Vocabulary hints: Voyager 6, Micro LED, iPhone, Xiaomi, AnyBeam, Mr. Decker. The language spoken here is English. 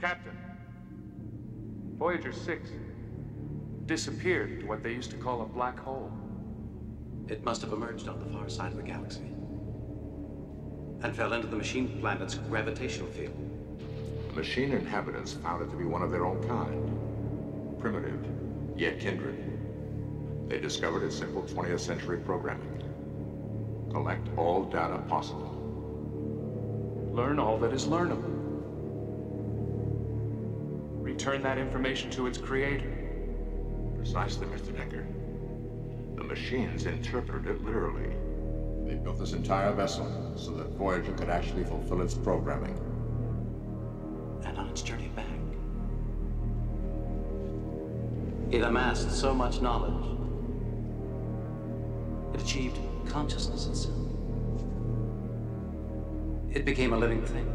Captain, Voyager 6 disappeared to what they used to call a black hole. It must have emerged on the far side of the galaxy and fell into the machine planet's gravitational field. The machine inhabitants found it to be one of their own kind, primitive, yet kindred. They discovered its simple 20th century programming. Collect all data possible. Learn all that is learnable. Return that information to its creator. Precisely, Mr. Decker. The machines interpreted it literally. They built this entire vessel so that Voyager could actually fulfill its programming. And on its journey back, it amassed so much knowledge. It achieved consciousness itself. It became a living thing.